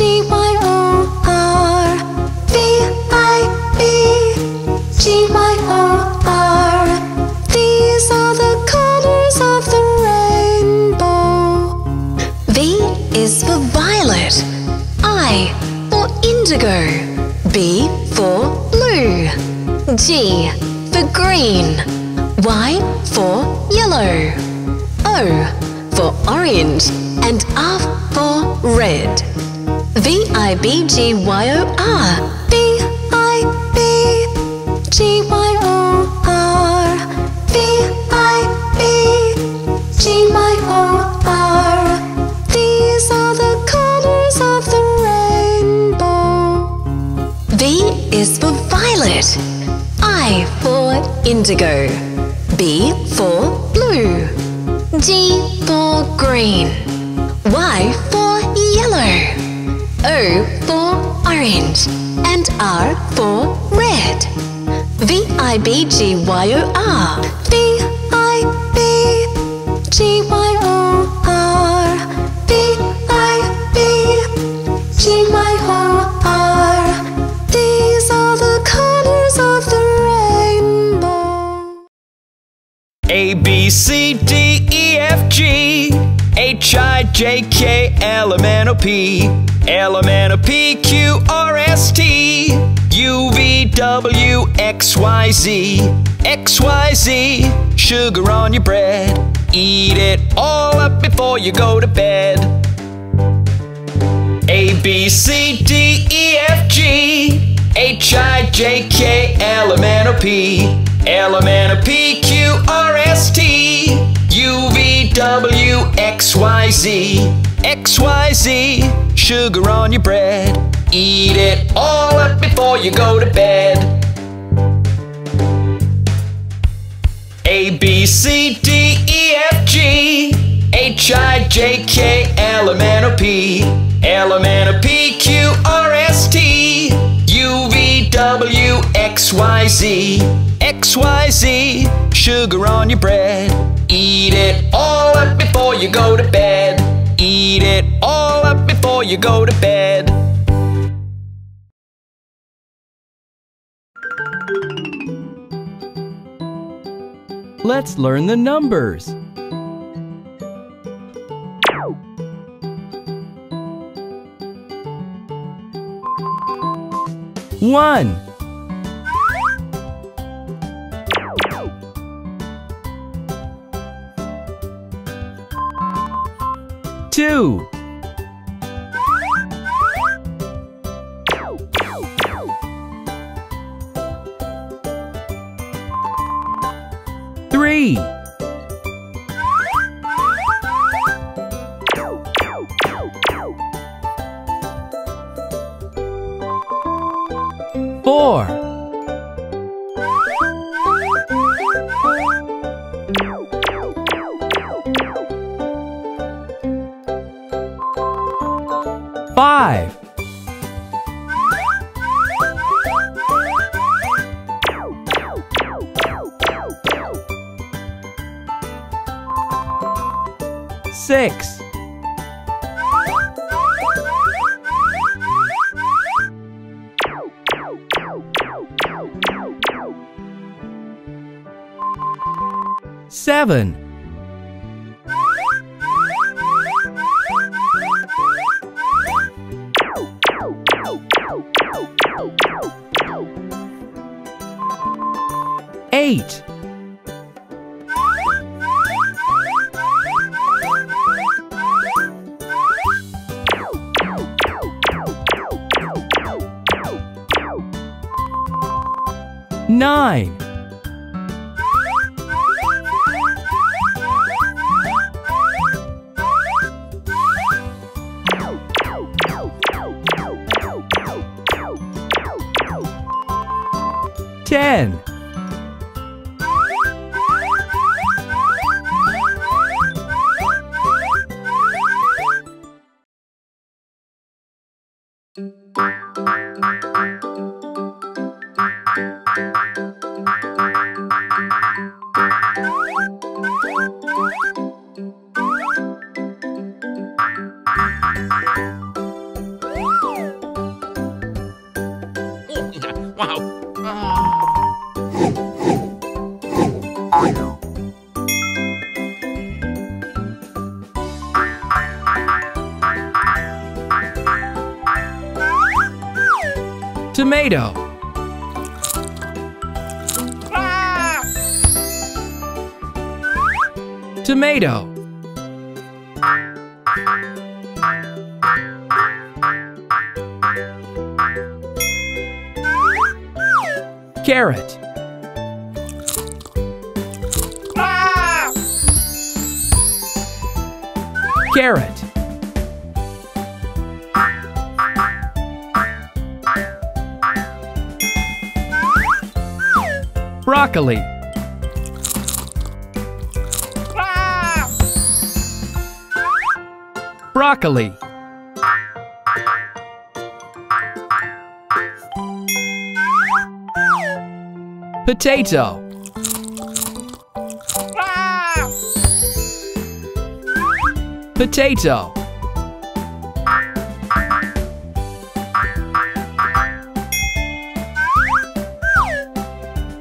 G-Y-O-R. These are the colors of the rainbow. V is for violet, I for indigo, B for blue, G for green, Y for yellow, O for orange, and R for red. V-I-B-G-Y-O-R. V-I-B-G-Y-O-R. V-I-B-G-Y-O-R. These are the colors of the rainbow. V is for violet, I for indigo, B for blue, G for green, Y for yellow, O for orange, and R for red. V-I-B-G-Y-O-R. V-I-B-G-Y-O-R. V-I-B-G-Y-O-R. These are the colors of the rainbow. A, B, C, D, E, F, G, H, I, J, K, L, M, N, O, P, L, M, N, O, P, Q, R, S, T, U, V, W, X, Y, Z, X, Y, Z. Sugar on your bread, eat it all up before you go to bed. A, B, C, D, E, F, G, H, I, J, K, L, M, N, O, P, L, M, N, O, P, Q, R, S, T, U, V, W, X, Y, Z, X, Y, Z. Sugar on your bread, eat it all up before you go to bed. A, B, C, D, E, F, G, H, I, J, K, L, M, N, O, P, L, M, N, O, P, Q, R, S, T, U, V, W, X, Y, Z, X, Y, Z. Sugar on your bread, eat it all up before you go to bed. Eat it all up before you go to bed. Let's learn the numbers. One. 2 3 4 5 6 7 8 9 10 Bye. Wow. Tomato. Ah! Tomato. Carrot. Ah! Carrot. Broccoli. Ah! Broccoli. Potato. Ah! Potato.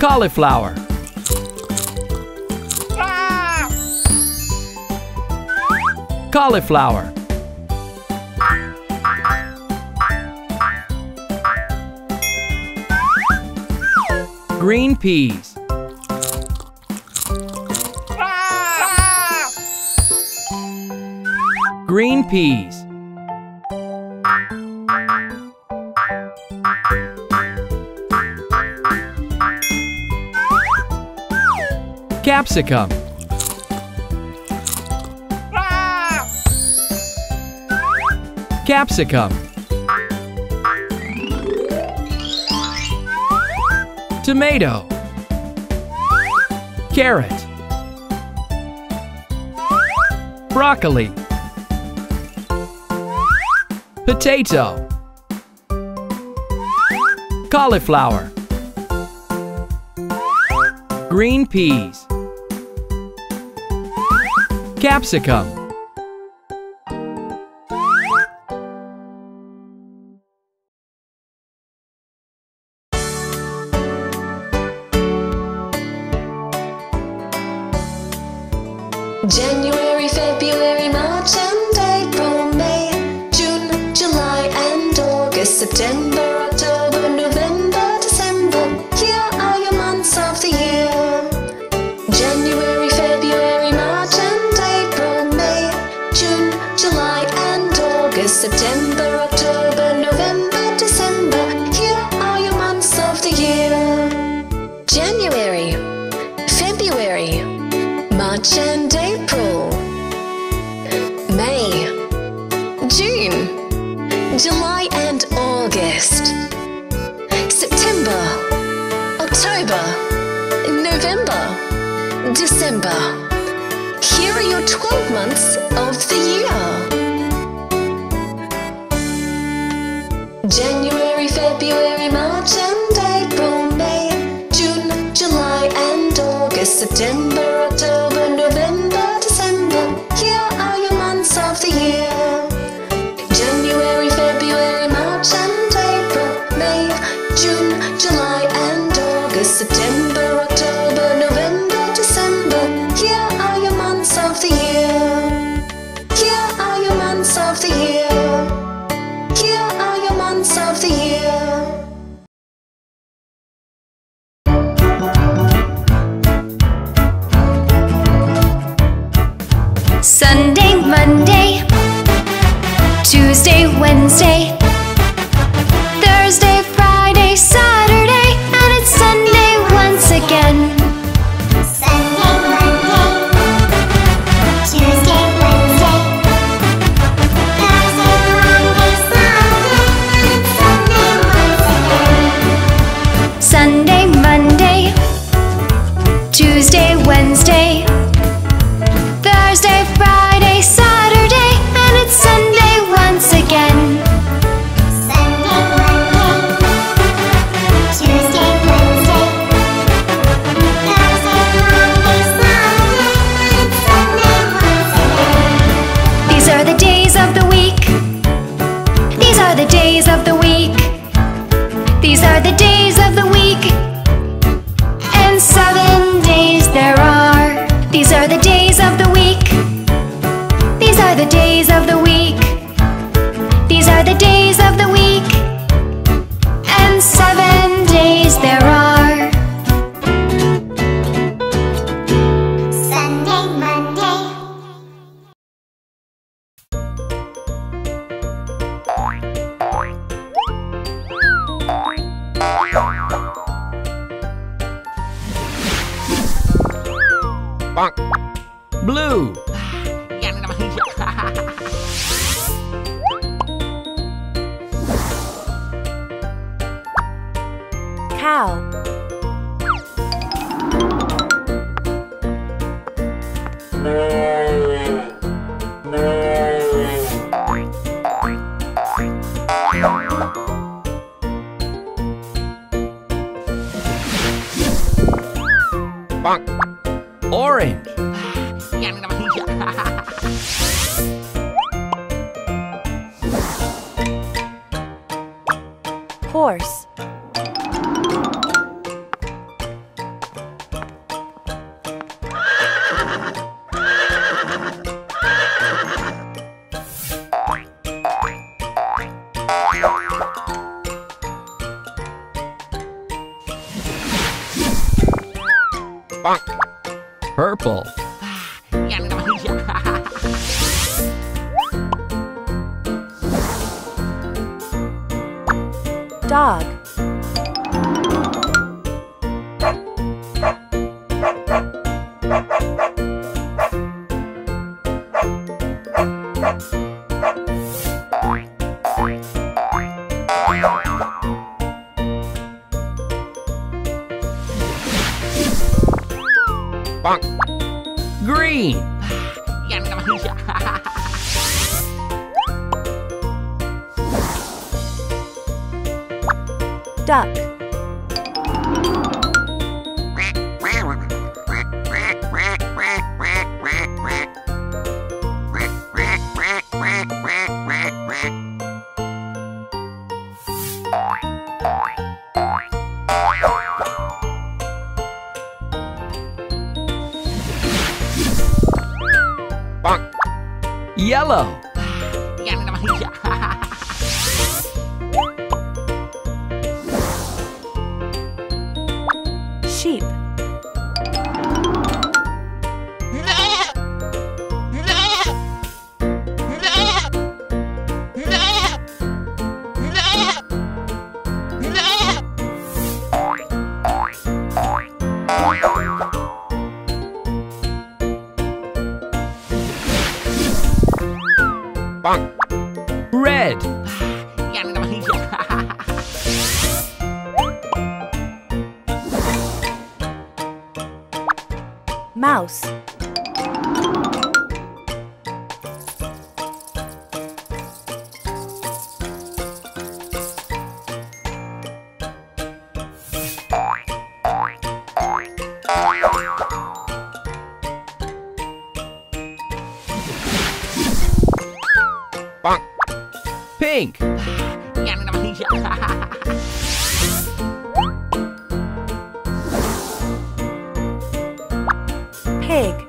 Cauliflower. Ah! Cauliflower. Green peas. Ah! Green peas. Capsicum. Ah! Capsicum. Tomato. Carrot. Broccoli. Potato. Cauliflower. Green peas. Capsicum. January, February, March and April, May, June, July and August, September, October, November, December. Here are your months of the year. January, February, March and April, May, June, July and August, September, October, November, December. Here are your months of the year. January, February, March and April, May, June, July and August, September, October, November, December. Here are your 12 months of the year. January, February, March and April, May, June, July and August, September, October, November, December. Here are your months of the year. January, February, March and April, May, June, July and August, September, October, November, December. Here are your months of the year. Here are your months of the year. Here are your months of the year. Sunday, Monday, Tuesday, Wednesday, Thursday, Friday, Saturday, and it's Sunday once again. Sunday, Monday, Tuesday, Wednesday, Thursday, Friday, Saturday, and it's Sunday once again. Sunday, Monday, Tuesday, Wednesday, Thursday, Friday, Saturday, and it's Sunday once again. Sunday, Monday, Tuesday, Wednesday, Thursday, Friday, Saturday, and it's Sunday once again. These are the days of the week. These are the days of the week. These are the days of Blue. Cow. Orange. Horse. Purple. Dog. Green. Duck. Yellow. Sheep. Red. Mouse. Pink. Pig.